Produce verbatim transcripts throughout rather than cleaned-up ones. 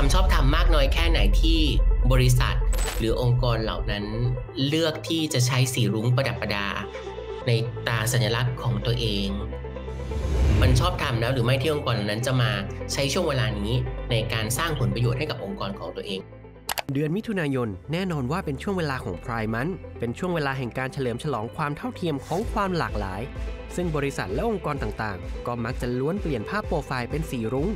ความชอบธรรมมากน้อยแค่ไหนที่บริษัทหรือองค์กรเหล่านั้นเลือกที่จะใช้สีรุ้งประดับประดาในตราสัญลักษณ์ของตัวเองมันชอบธรรมแล้วหรือไม่ที่องค์กรเหล่านั้นจะมาใช้ช่วงเวลานี้ในการสร้างผลประโยชน์ให้กับองค์กรของตัวเองเดือนมิถุนายนแน่นอนว่าเป็นช่วงเวลาของไพร์มันเป็นช่วงเวลาแห่งการเฉลิมฉลองความเท่าเทียมของความหลากหลายซึ่งบริษัทและองค์กรต่างๆก็มักจะล้วนเปลี่ยนภาพโปรไฟล์เป็นสีรุ้ง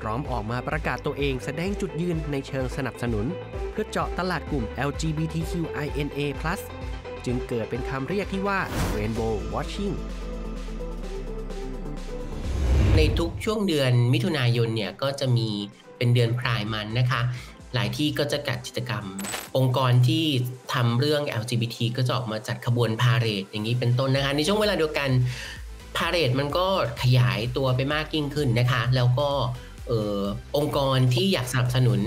พร้อมออกมาประกาศตัวเองแสดงจุดยืนในเชิงสนับสนุนเพื่อเจาะตลาดกลุ่ม แอล จี บี ที คิว ไอ เอ็น เอ พลัส จึงเกิดเป็นคำเรียกที่ว่า Rainbow Watching ในทุกช่วงเดือนมิถุนายนเนี่ยก็จะมีเป็นเดือนไพร์มันนะคะหลายที่ก็จะจัดกิจกรรมองค์กรที่ทำเรื่อง แอล จี บี ที ก็จะออกมาจัดขบวนพาเหรดอย่างนี้เป็นต้นนะคะในช่วงเวลาเดียวกันพาเหรดมันก็ขยายตัวไปมากยิ่งขึ้นนะคะแล้วก็เอ่อองค์กรที่อยากสนับสนุน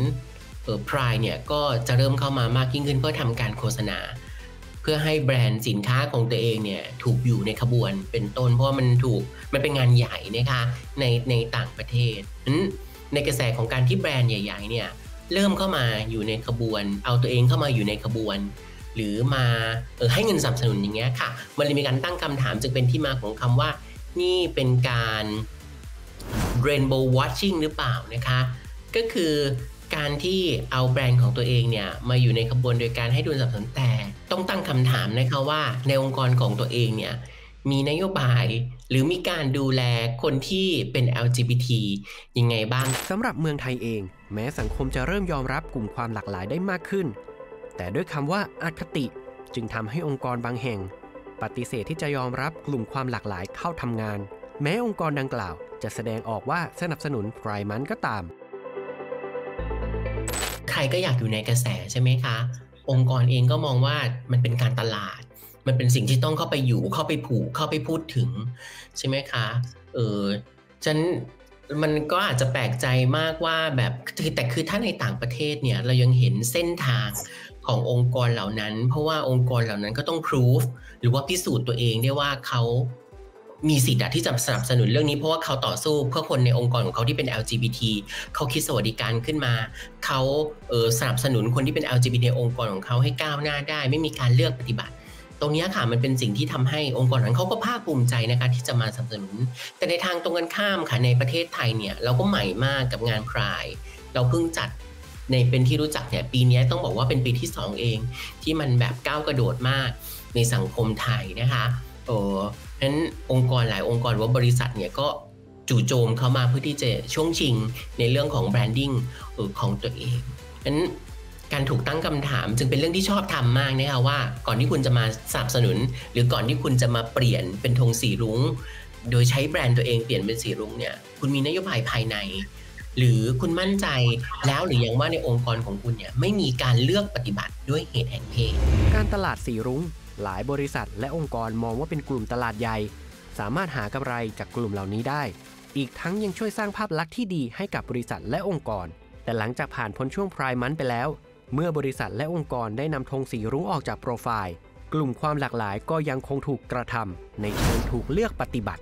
เอ่อ Pride เนี่ยก็จะเริ่มเข้ามามากยิ่งขึ้นเพื่อทำการโฆษณาเพื่อให้แบรนด์สินค้าของตัวเองเนี่ยถูกอยู่ในขบวนเป็นต้นเพราะมันถูกมันเป็นงานใหญ่นะคะในในต่างประเทศในกระแสของการที่แบรนด์ใหญ่ๆเนี่ยเริ่มเข้ามาอยู่ในขบวนเอาตัวเองเข้ามาอยู่ในขบวนหรือมาเออให้เงินสนับสนุนอย่างเงี้ยค่ะมันเลยมีการตั้งคำถามจึงเป็นที่มาของคำว่านี่เป็นการ Rainbow Watching หรือเปล่านะคะก็คือการที่เอาแบรนด์ของตัวเองเนี่ยมาอยู่ในขบวนโดยการให้ดุลสนับสนุนแต่ต้องตั้งคำถามนะคะว่าในองค์กรของตัวเองเนี่ยมีนโยบายหรือมีการดูแลคนที่เป็น แอล จี บี ที ยังไงบ้างสำหรับเมืองไทยเองแม้สังคมจะเริ่มยอมรับกลุ่มความหลากหลายได้มากขึ้นแต่ด้วยคำว่าอคติจึงทำให้องค์กรบางแห่งปฏิเสธที่จะยอมรับกลุ่มความหลากหลายเข้าทำงานแม้องค์กรดังกล่าวจะแสดงออกว่าสนับสนุนไพร์มันก็ตามใครก็อยากอยู่ในกระแสใช่ไหมคะองค์กรเองก็มองว่ามันเป็นการตลาดมันเป็นสิ่งที่ต้องเข้าไปอยู่เข้าไปผูกเข้าไปพูดถึงใช่ไหมคะเออฉันมันก็อาจจะแปลกใจมากว่าแบบแต่คือถ้าในต่างประเทศเนี่ยเรายังเห็นเส้นทางขององค์กรเหล่านั้นเพราะว่าองค์กรเหล่านั้นก็ต้อง proof หรือว่าพิสูจน์ตัวเองได้ว่าเขามีสิทธิ์ที่จะสนับสนุนเรื่องนี้เพราะว่าเขาต่อสู้เพื่อคนในองค์กรของเขาที่เป็น แอล จี บี ที เขาคิดสวัสดิการขึ้นมาเขาเออสนับสนุนคนที่เป็น แอล จี บี ที ในองค์กรของเขาให้ก้าวหน้าได้ไม่มีการเลือกปฏิบัติตรงนี้ค่ะมันเป็นสิ่งที่ทำให้องค์กรนั้นเขาก็ภาคภูมิใจนะคะที่จะมาสนับสนุนแต่ในทางตรงกันข้ามค่ะในประเทศไทยเนี่ยเราก็ใหม่มากกับงานไพร์เราเพิ่งจัดในเป็นที่รู้จักเนี่ยปีนี้ต้องบอกว่าเป็นปีที่สองเองที่มันแบบก้าวกระโดดมากในสังคมไทยนะคะเออฉะนั้นองค์กรหลายองค์กรว่าบริษัทเนี่ยก็จู่โจมเข้ามาเพื่อที่จะช่วงชิงในเรื่องของแบรนดิ้งของตัวเองฉะนั้นการถูกตั้งคำถามจึงเป็นเรื่องที่ชอบทำมากนะคะว่าก่อนที่คุณจะมาสนับสนุนหรือก่อนที่คุณจะมาเปลี่ยนเป็นธงสีรุ้งโดยใช้แบรนด์ตัวเองเปลี่ยนเป็นสีรุ้งเนี่ยคุณมีนโยบายภายในหรือคุณมั่นใจแล้วหรือยังว่าในองค์กรของคุณเนี่ยไม่มีการเลือกปฏิบัติด้วยเหตุแห่งเพศการตลาดสีรุ้งหลายบริษัทและองค์กรมองว่าเป็นกลุ่มตลาดใหญ่สามารถหากำไรจากกลุ่มเหล่านี้ได้อีกทั้งยังช่วยสร้างภาพลักษณ์ที่ดีให้กับบริษัทและองค์กรแต่หลังจากผ่านพ้นช่วงไพร์มันไปแล้วเมื่อบริษัทและองค์กรได้นำธงสีรุ้งออกจากโปรไฟล์กลุ่มความหลากหลายก็ยังคงถูกกระทำในเชิงถูกเลือกปฏิบัติ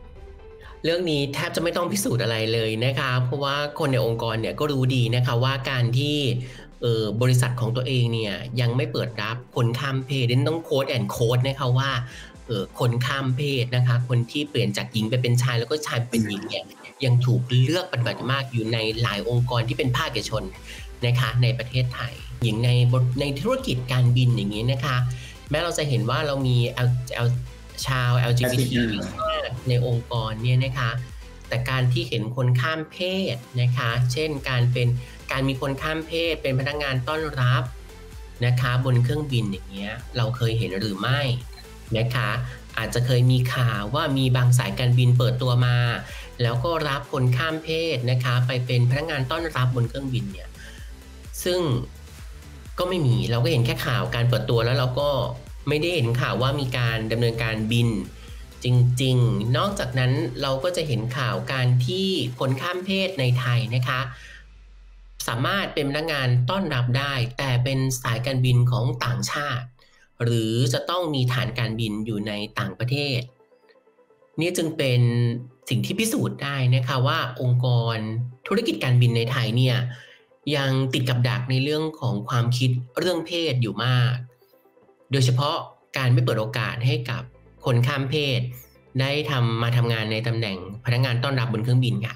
เรื่องนี้แทบจะไม่ต้องพิสูจน์อะไรเลยนะคะเพราะว่าคนในองค์กรเนี่ยก็รู้ดีนะคะว่าการที่เอ่อบริษัทของตัวเองเนี่ยยังไม่เปิดรับคนข้ามเพศดังนั้นต้องโค้ดแอนโค้ดนะคะว่าเอ่อคนข้ามเพศนะคะคนที่เปลี่ยนจากหญิงไปเป็นชายแล้วก็ชายเป็นหญิงเนี่ยยังถูกเลือกปฏิบัติมากอยู่ในหลายองค์กรที่เป็นภาคเอกชนนะคะในประเทศไทยอย่างในในธุรกิจการบินอย่างนี้นะคะแม้เราจะเห็นว่าเรามี L, L, ชาว แอล จี บี ที ในองค์กรเนี่ยนะคะแต่การที่เห็นคนข้ามเพศนะคะเช่นการเป็นการมีคนข้ามเพศเป็นพนักงานต้อนรับนะคะบนเครื่องบินอย่างเงี้ยเราเคยเห็นหรือไม่นะคะอาจจะเคยมีข่าวว่ามีบางสายการบินเปิดตัวมาแล้วก็รับคนข้ามเพศนะคะไปเป็นพนักงานต้อนรับบนเครื่องบินเนี่ยซึ่งก็ไม่มีเราก็เห็นแค่ข่าวการเปิดตัวแล้วเราก็ไม่ได้เห็นข่าวว่ามีการดำเนินการบินจริงๆนอกจากนั้นเราก็จะเห็นข่าวการที่คนข้ามเพศในไทยนะคะสามารถเป็นพนักงานต้อนรับได้แต่เป็นสายการบินของต่างชาติหรือจะต้องมีฐานการบินอยู่ในต่างประเทศนี่จึงเป็นสิ่งที่พิสูจน์ได้นะคะว่าองค์กรธุรกิจการบินในไทยเนี่ย ยังติดกับดักในเรื่องของความคิดเรื่องเพศอยู่มากโดยเฉพาะการไม่เปิดโอกาสให้กับคนข้ามเพศได้ทำมาทำงานในตำแหน่งพนักงานต้อนรับบนเครื่องบินค่ะ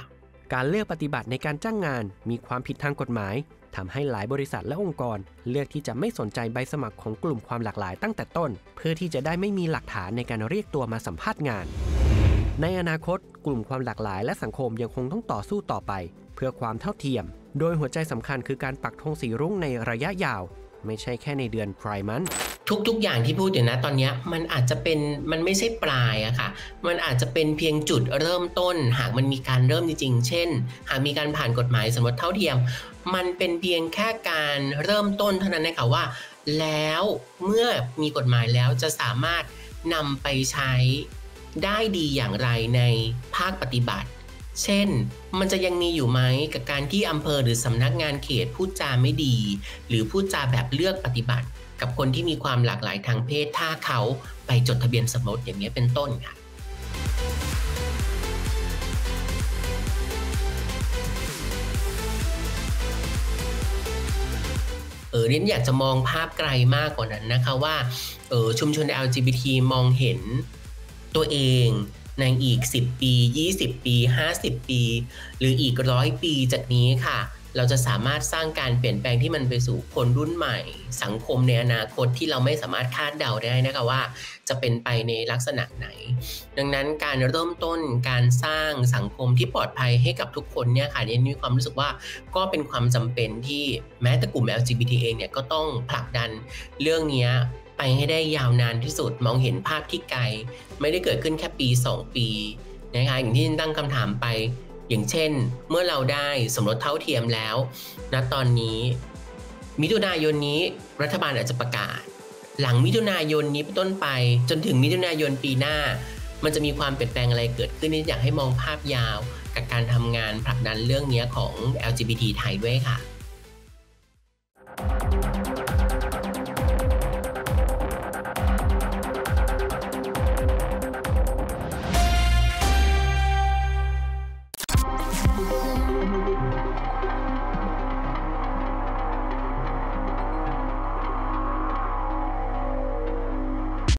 การเลือกปฏิบัติในการจ้างงานมีความผิดทางกฎหมายทำให้หลายบริษัทและองค์กรเลือกที่จะไม่สนใจใบสมัครของกลุ่มความหลากหลายตั้งแต่ต้นเพื่อที่จะได้ไม่มีหลักฐานในการเรียกตัวมาสัมภาษณ์งานในอนาคตกลุ่มความหลากหลายและสังคมยังคงต้องต่อสู้ต่อไปเพื่อความเท่าเทียมโดยหัวใจสำคัญคือการปักธงสีรุ้งในระยะยาวไม่ใช่แค่ในเดือนไพร์มันทุกๆอย่างที่พูดอยู่นะตอนนี้มันอาจจะเป็นมันไม่ใช่ปลายอะค่ะมันอาจจะเป็นเพียงจุดเริ่มต้นหากมันมีการเริ่มจริงๆเช่นหากมีการผ่านกฎหมายสมรสเท่าเทียมมันเป็นเพียงแค่การเริ่มต้นเท่านั้นนะคะว่าแล้วเมื่อมีกฎหมายแล้วจะสามารถนำไปใช้ได้ดีอย่างไรในภาคปฏิบัติเช่นมันจะยังมีอยู่ไหมกับการที่อำเภอหรือสำนักงานเขตพูดจาไม่ดีหรือพูดจาแบบเลือกปฏิบัติกับคนที่มีความหลากหลายทางเพศถ้าเขาไปจดทะเบียนสมรสอย่างนี้เป็นต้นค่ะเออเรนอยากจะมองภาพไกลมากกว่านั้นนะคะว่าเออชุมชน แอล จี บี ที มองเห็นตัวเองในอีกสิบปียี่สิบปีห้าสิบปีหรืออีกหนึ่งร้อยปีจากนี้ค่ะเราจะสามารถสร้างการเปลี่ยนแปลงที่มันไปสู่คนรุ่นใหม่สังคมในอนาคตที่เราไม่สามารถคาดเดาได้นะคะว่าจะเป็นไปในลักษณะไหนดังนั้นการเริ่มต้นการสร้างสังคมที่ปลอดภัยให้กับทุกคนเนี่ยค่ะนี่มีความรู้สึกว่าก็เป็นความจำเป็นที่แม้แต่กลุ่ม แอล จี บี ที เองเนี่ยก็ต้องผลักดันเรื่องนี้ไปให้ได้ยาวนานที่สุดมองเห็นภาพที่ไกลไม่ได้เกิดขึ้นแค่ปีสองปีนะคะอย่างที่ตั้งคำถามไปอย่างเช่นเมื่อเราได้สมรสเท่าเทียมแล้วณตอนนี้มิถุนายนนี้รัฐบาลอาจจะประกาศหลังมิถุนายนนี้เป็นต้นไปจนถึงมิถุนายนปีหน้ามันจะมีความเปลี่ยนแปลงอะไรเกิดขึ้นนี่อยากให้มองภาพยาวกับการทำงานผลักดันเรื่องนี้ของ แอล จี บี ที ไทยด้วยค่ะ